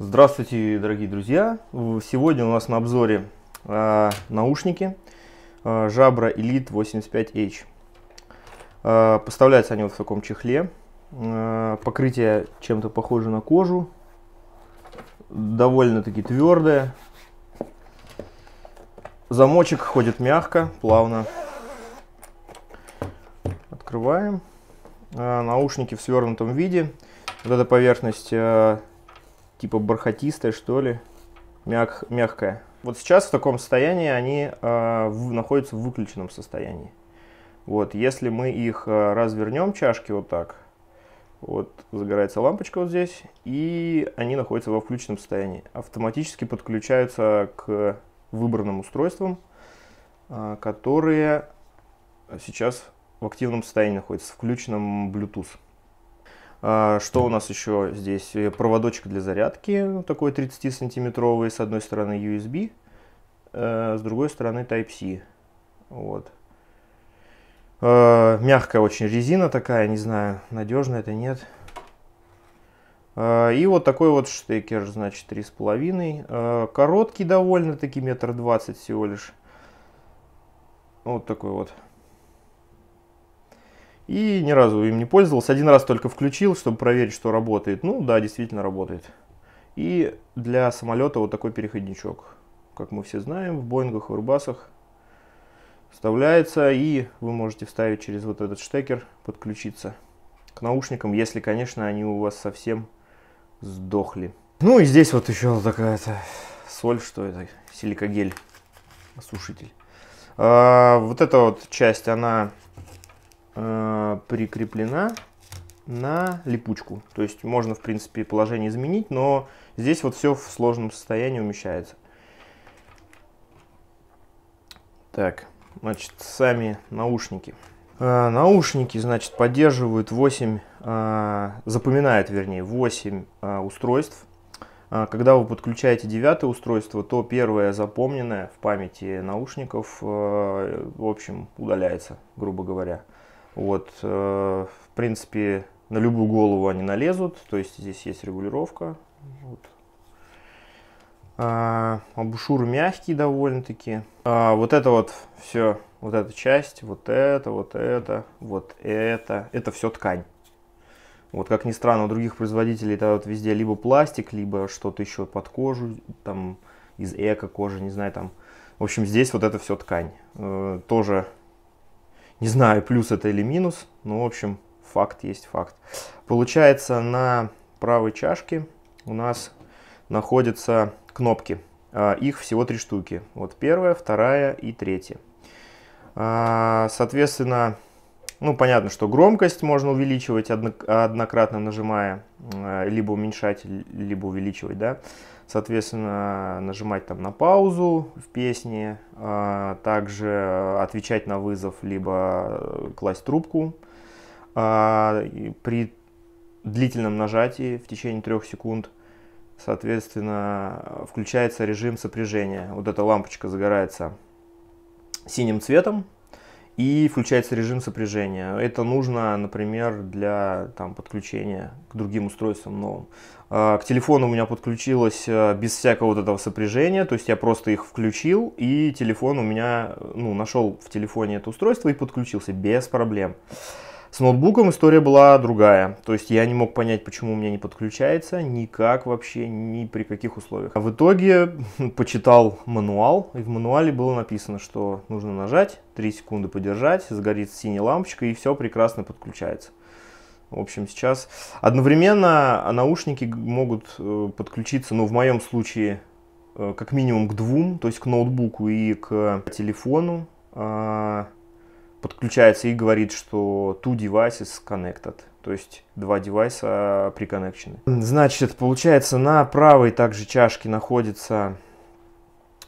Здравствуйте, дорогие друзья! Сегодня у нас на обзоре наушники Jabra Elite 85H. Поставляются они вот в таком чехле. Покрытие чем-то похоже на кожу. Довольно-таки твердое. Замочек ходит мягко, плавно. Открываем. Наушники в свернутом виде. Вот эта поверхность... типа бархатистая, что ли, мягкая. Вот сейчас в таком состоянии они находятся в выключенном состоянии. Вот, если мы их развернем, чашки вот так, вот загорается лампочка вот здесь, и они находятся во включенном состоянии. Автоматически подключаются к выбранным устройствам, которые сейчас в активном состоянии находятся, в включенном Bluetooth. Что у нас еще здесь? Проводочек для зарядки, такой 30-сантиметровый, с одной стороны USB, с другой стороны Type-C. Вот. Мягкая очень резина такая, не знаю, надежная это нет. И вот такой вот штекер, значит, 3,5. Короткий довольно-таки, 1,20 м всего лишь. Вот такой вот. И ни разу им не пользовался. Один раз только включил, чтобы проверить, что работает. Ну да, действительно работает. И для самолета вот такой переходничок. Как мы все знаем, в Боингах, в Airbus'ах вставляется. И вы можете вставить через вот этот штекер, подключиться к наушникам, если, конечно, они у вас совсем сдохли. Ну и здесь вот еще такая-то соль, что это? Силикагель, осушитель. Вот эта вот часть, она... прикреплена на липучку, то есть можно в принципе положение изменить, но здесь вот все в сложном состоянии умещается. Так, значит, сами наушники. Наушники, значит, поддерживают 8 устройств. Когда вы подключаете 9-е устройство, то первое запомненное в памяти наушников, в общем, удаляется, грубо говоря. Вот, в принципе, на любую голову они налезут, то есть здесь есть регулировка. Вот. Абушюр мягкий довольно-таки. Вот это вот все, вот эта часть, это все ткань. Вот, как ни странно, у других производителей это вот везде либо пластик, либо что-то еще под кожу, там, из эко-кожи, не знаю, там. В общем, здесь вот это все ткань. Тоже... Не знаю, плюс это или минус, но, в общем, факт есть факт. Получается, на правой чашке у нас находятся кнопки. Их всего 3 штуки. Вот первая, вторая и третья. Соответственно, ну, понятно, что громкость можно увеличивать, однократно нажимая, либо уменьшать, либо увеличивать, да. Соответственно, нажимать там на паузу в песне, также отвечать на вызов, либо класть трубку. При длительном нажатии в течение 3 секунд, соответственно, включается режим сопряжения. Вот эта лампочка загорается синим цветом и включается режим сопряжения. Это нужно, например, для там, подключения к другим устройствам новым. К телефону у меня подключилось без всякого вот этого сопряжения, то есть я просто их включил, и телефон у меня, ну, нашел в телефоне это устройство и подключился без проблем. С ноутбуком история была другая, то есть я не мог понять, почему у меня не подключается, никак вообще, ни при каких условиях. В итоге почитал мануал, и в мануале было написано, что нужно нажать, 3 секунды подержать, загорится синяя лампочка, и все прекрасно подключается. В общем, сейчас одновременно наушники могут подключиться, ну, в моем случае, как минимум к 2, то есть к ноутбуку и к телефону. Подключается и говорит, что two devices connected, то есть 2 девайса приконнекчены. Значит, получается, на правой также чашке находится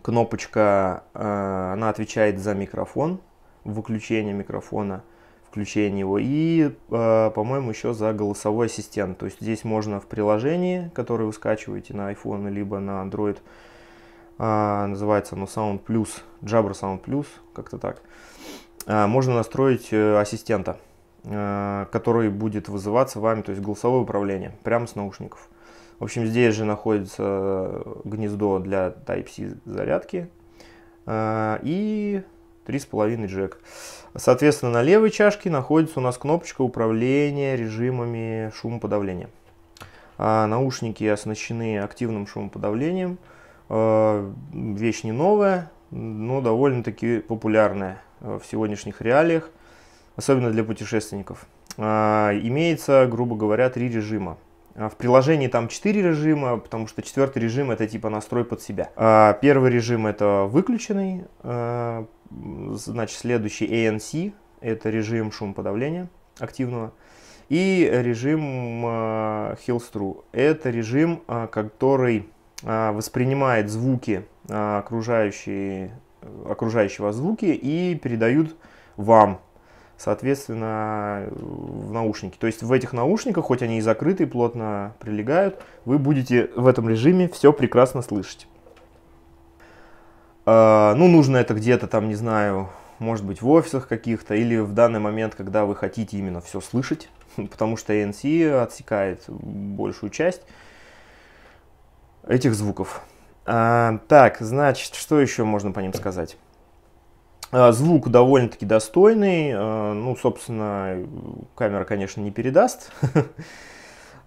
кнопочка, она отвечает за микрофон, выключение микрофона, включение его, и, по-моему, еще за голосовой ассистент. То есть здесь можно в приложении, которое вы скачиваете на iPhone либо на Android, называется оно Sound+, Jabra Sound+, как-то так. Можно настроить ассистента, который будет вызываться вами, то есть голосовое управление, прямо с наушников. В общем, здесь же находится гнездо для Type-C зарядки и 3,5 джек. Соответственно, на левой чашке находится у нас кнопочка управления режимами шумоподавления. Наушники оснащены активным шумоподавлением. Вещь не новая, но довольно-таки популярная в сегодняшних реалиях, особенно для путешественников. Имеется, грубо говоря, 3 режима. В приложении там 4 режима, потому что 4-й режим — это типа настрой под себя. Первый режим — это выключенный, значит, следующий ANC, это режим шумоподавления активного. И режим HearThrough, это режим, который воспринимает звуки, окружающего звуки, и передают вам, соответственно, в наушники. То есть в этих наушниках, хоть они и закрыты, плотно прилегают, вы будете в этом режиме все прекрасно слышать. Ну, нужно это где-то там, не знаю, может быть, в офисах каких-то, или в данный момент, когда вы хотите именно все слышать, потому что ANC отсекает большую часть этих звуков. Так, значит, что еще можно по ним сказать? Звук довольно-таки достойный. Ну, собственно, камера, конечно, не передаст.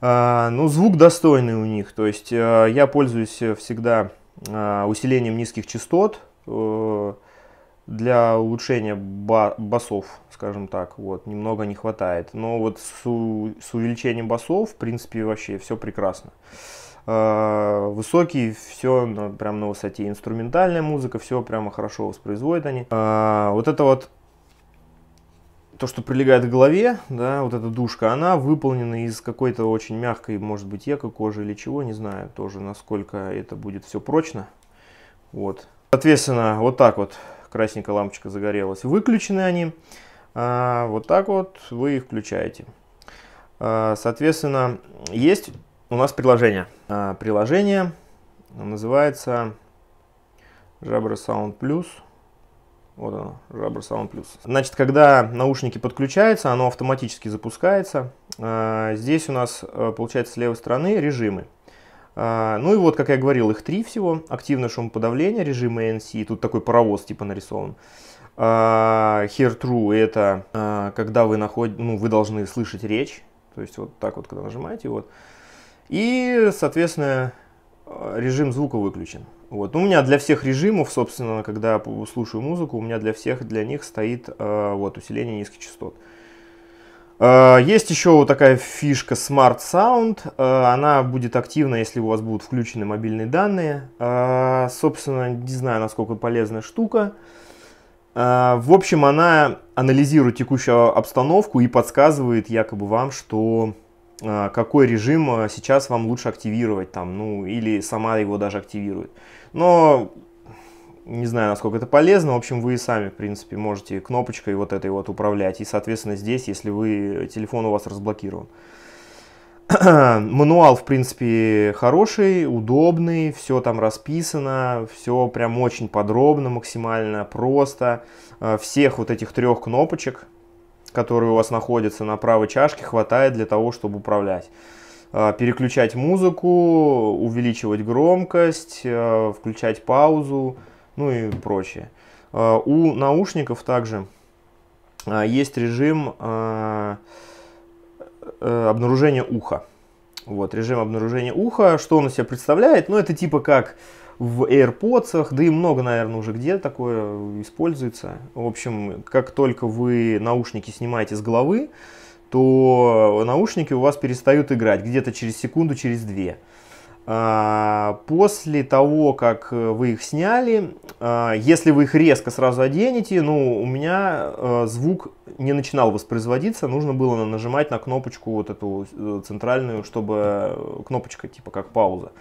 Но звук достойный у них. То есть я пользуюсь всегда усилением низких частот для улучшения басов, скажем так. Вот, немного не хватает. Но вот с увеличением басов, в принципе, вообще все прекрасно. Высокий, все прям на высоте. Инструментальная музыка, все прямо хорошо воспроизводят они. Вот это вот, то, что прилегает к голове, да, вот эта душка, она выполнена из какой-то очень мягкой, может быть, эко-кожи или чего, не знаю тоже, насколько это будет все прочно. Вот. Соответственно, вот так вот красненькая лампочка загорелась. Выключены они. Вот так вот вы их включаете. Соответственно, есть... У нас приложение. Приложение называется Jabra Sound+. Вот оно, Jabra Sound+. Значит, когда наушники подключаются, оно автоматически запускается. Здесь у нас, получается, с левой стороны режимы. Ну и вот, как я говорил, их 3 всего. Активное шумоподавление, режим ANC. Тут такой паровоз типа нарисован. HearThrough — это когда вы, вы должны слышать речь. То есть вот так вот, когда нажимаете, вот. И, соответственно, режим звука выключен. Вот. У меня для всех режимов, собственно, когда слушаю музыку, у меня для них стоит вот, усиление низких частот. Есть еще вот такая фишка Smart Sound. Она будет активна, если у вас будут включены мобильные данные. Собственно, не знаю, насколько полезная штука. В общем, она анализирует текущую обстановку и подсказывает якобы вам, что... какой режим сейчас вам лучше активировать, там, ну, или сама его даже активирует. Но не знаю, насколько это полезно. В общем, вы и сами, в принципе, можете кнопочкой вот этой вот управлять. И, соответственно, здесь, если вы, телефон у вас разблокирован. Мануал, в принципе, хороший, удобный, все там расписано, все прям очень подробно, максимально просто. Всех вот этих 3 кнопочек, которые у вас находятся на правой чашке, хватает для того, чтобы управлять. Переключать музыку, увеличивать громкость, включать паузу, ну и прочее. У наушников также есть режим обнаружения уха. Вот, режим обнаружения уха, что он из себя представляет? Ну, это типа как в AirPods, да и много, наверное, уже где такое используется. В общем, как только вы наушники снимаете с головы, то наушники у вас перестают играть где-то через секунду, через 2. После того, как вы их сняли, если вы их резко сразу оденете, ну, у меня звук не начинал воспроизводиться, нужно было нажимать на кнопочку вот эту центральную, чтобы кнопочка типа как пауза.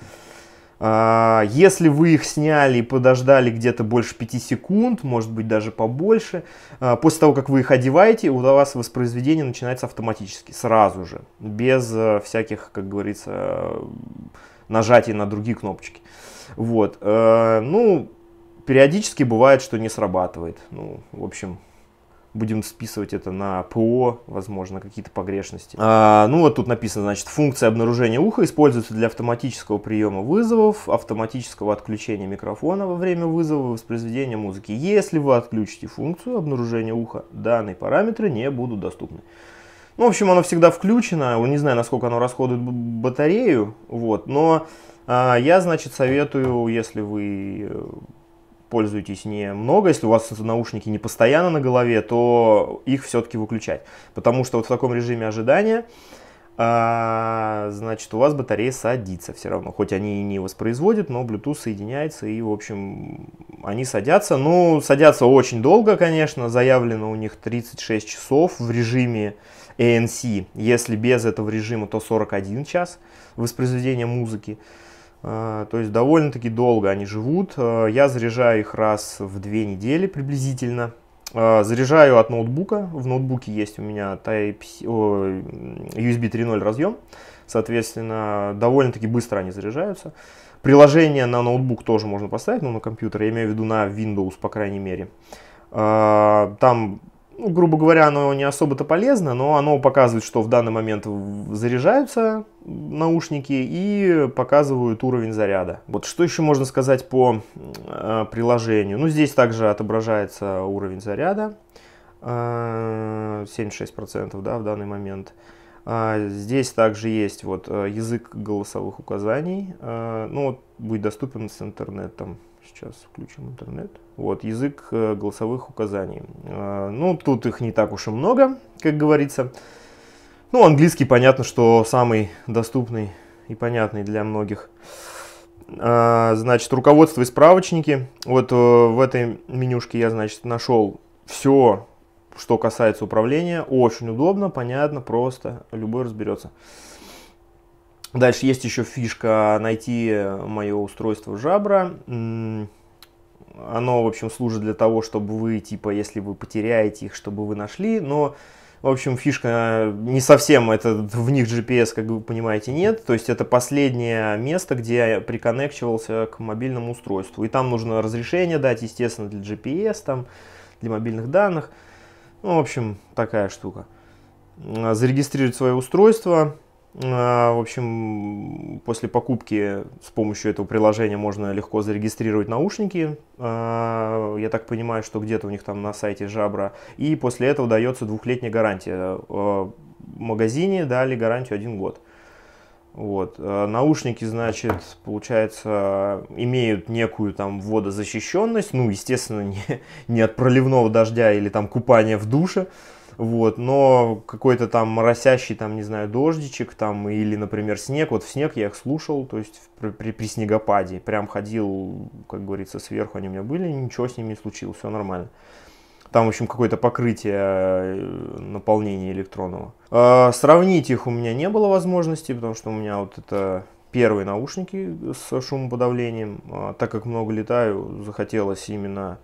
Если вы их сняли и подождали где-то больше 5 секунд, может быть, даже побольше, после того, как вы их одеваете, у вас воспроизведение начинается автоматически, сразу же, без всяких, как говорится, нажатий на другие кнопочки. Вот. Ну, периодически бывает, что не срабатывает. Ну, в общем, будем списывать это на ПО, возможно, какие-то погрешности. Ну вот тут написано, значит, функция обнаружения уха используется для автоматического приема вызовов, автоматического отключения микрофона во время вызова и воспроизведения музыки. Если вы отключите функцию обнаружения уха, данные параметры не будут доступны. Ну, в общем, оно всегда включено, не знаю, насколько оно расходует батарею, вот, но я, значит, советую, если вы пользуетесь немного, если у вас наушники не постоянно на голове, то их все-таки выключать, потому что вот в таком режиме ожидания, значит, у вас батарея садится все равно, хоть они и не воспроизводят, но Bluetooth соединяется и, в общем, они садятся. Ну, садятся очень долго, конечно, заявлено у них 36 часов в режиме ANC, если без этого режима, то 41 час воспроизведения музыки. То есть довольно-таки долго они живут. Я заряжаю их раз в 2 недели приблизительно. Заряжаю от ноутбука. В ноутбуке есть у меня USB 3.0 разъем. Соответственно, довольно-таки быстро они заряжаются. Приложение на ноутбук тоже можно поставить, но на компьютер. Я имею в виду на Windows, по крайней мере. Там, ну, грубо говоря, оно не особо-то полезно, но оно показывает, что в данный момент заряжаются наушники и показывают уровень заряда. Вот что еще можно сказать по приложению. Ну, здесь также отображается уровень заряда, 76%, да, в данный момент. Здесь также есть вот язык голосовых указаний, ну, вот, будет доступен с интернетом. Сейчас включим интернет. Вот, язык голосовых указаний. Ну, тут их не так уж и много, как говорится. Ну, английский, понятно, что самый доступный и понятный для многих. Значит, руководство и справочники. Вот в этой менюшке я, значит, нашел все, что касается управления. Очень удобно, понятно, просто. Любой разберется. Дальше есть еще фишка найти мое устройство Jabra. Оно, в общем, служит для того, чтобы вы, типа, если вы потеряете их, чтобы вы нашли. Но, в общем, фишка не совсем, это в них GPS, как вы понимаете, нет. То есть это последнее место, где я приконнекчивался к мобильному устройству. И там нужно разрешение дать, естественно, для GPS, там, для мобильных данных. Ну, в общем, такая штука. Зарегистрировать свое устройство. В общем, после покупки с помощью этого приложения можно легко зарегистрировать наушники. Я так понимаю, что где-то у них там на сайте Jabra. И после этого дается 2-летняя гарантия. В магазине дали гарантию 1 год. Вот. Наушники, значит, получается, имеют некую там водозащищенность. Ну, естественно, не от проливного дождя или там купания в душе. Вот, но какой-то там моросящий, там, не знаю, дождичек там, или, например, снег. Вот в снег я их слушал, то есть при снегопаде. Прям ходил, как говорится, сверху они у меня были, ничего с ними не случилось, все нормально. Там, в общем, какое-то покрытие наполнения электронного. Сравнить их у меня не было возможности, потому что у меня вот это первые наушники с шумоподавлением. Так как много летаю, захотелось именно,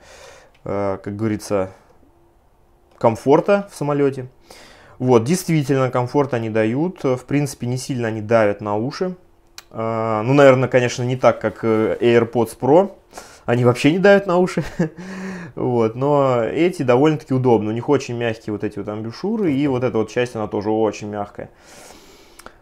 как говорится, комфорта в самолете. Вот, действительно, комфорт они дают. В принципе, не сильно они давят на уши. Ну, наверное, конечно, не так, как AirPods Pro. Они вообще не давят на уши. Вот, но эти довольно-таки удобны. У них очень мягкие вот эти вот амбушюры. И вот эта вот часть, она тоже очень мягкая.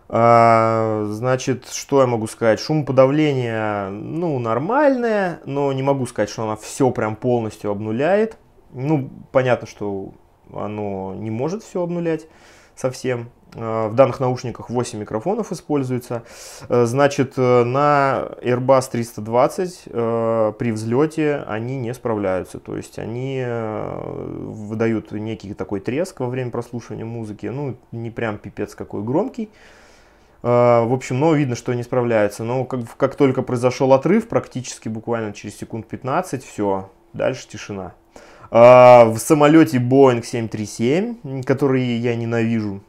Значит, что я могу сказать? Шумоподавление, ну, нормальное. Но не могу сказать, что она все прям полностью обнуляет. Ну, понятно, что оно не может все обнулять совсем. В данных наушниках 8 микрофонов используется. Значит, на Airbus 320 при взлете они не справляются. То есть они выдают некий такой треск во время прослушивания музыки. Ну, не прям пипец какой громкий. В общем, но видно, что не справляются. Но как только произошел отрыв, практически буквально через секунд 15, все, дальше тишина. В самолете Boeing 737, который я ненавижу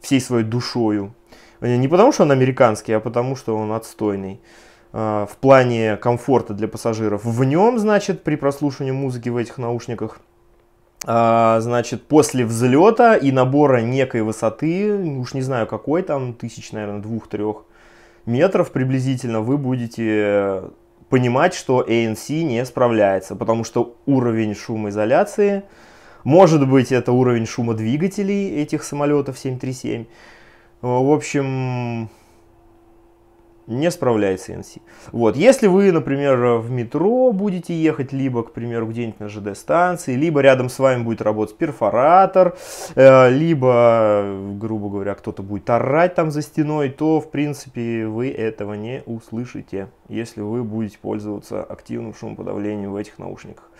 всей своей душою. Не потому, что он американский, а потому, что он отстойный. В плане комфорта для пассажиров. В нем, значит, при прослушивании музыки в этих наушниках, значит, после взлета и набора некой высоты, уж не знаю какой, там, тысяч, наверное, 2–3 метров приблизительно, вы будете понимать, что ANC не справляется, потому что уровень шумоизоляции Может быть, это уровень шума двигателей этих самолетов 737. В общем, не справляется ANC. Вот. Если вы, например, в метро будете ехать, либо, к примеру, где-нибудь на ЖД-станции, либо рядом с вами будет работать перфоратор, либо, грубо говоря, кто-то будет орать там за стеной, то, в принципе, вы этого не услышите, если вы будете пользоваться активным шумоподавлением в этих наушниках.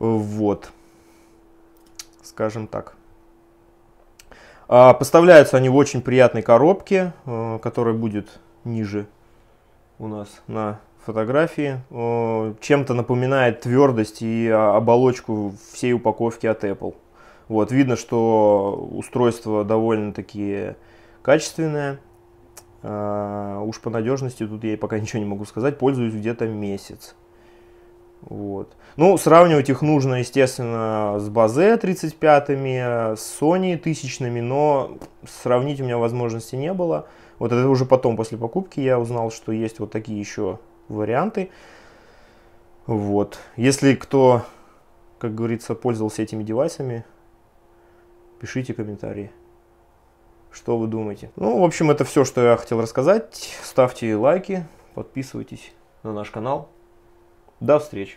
Вот. Скажем так. Поставляются они в очень приятной коробке, которая будет ниже у нас на фотографии. Чем-то напоминает твердость и оболочку всей упаковки от Apple. Вот, видно, что устройство довольно-таки качественное. Уж по надежности тут я пока ничего не могу сказать. Пользуюсь где-то месяц. Вот. Ну, сравнивать их нужно, естественно, с Bose 35-ми, с Sony 1000-ми, но сравнить у меня возможности не было. Вот это уже потом, после покупки, я узнал, что есть вот такие еще варианты. Вот. Если кто, как говорится, пользовался этими девайсами, пишите комментарии, что вы думаете. Ну, в общем, это все, что я хотел рассказать. Ставьте лайки, подписывайтесь на наш канал. До встречи!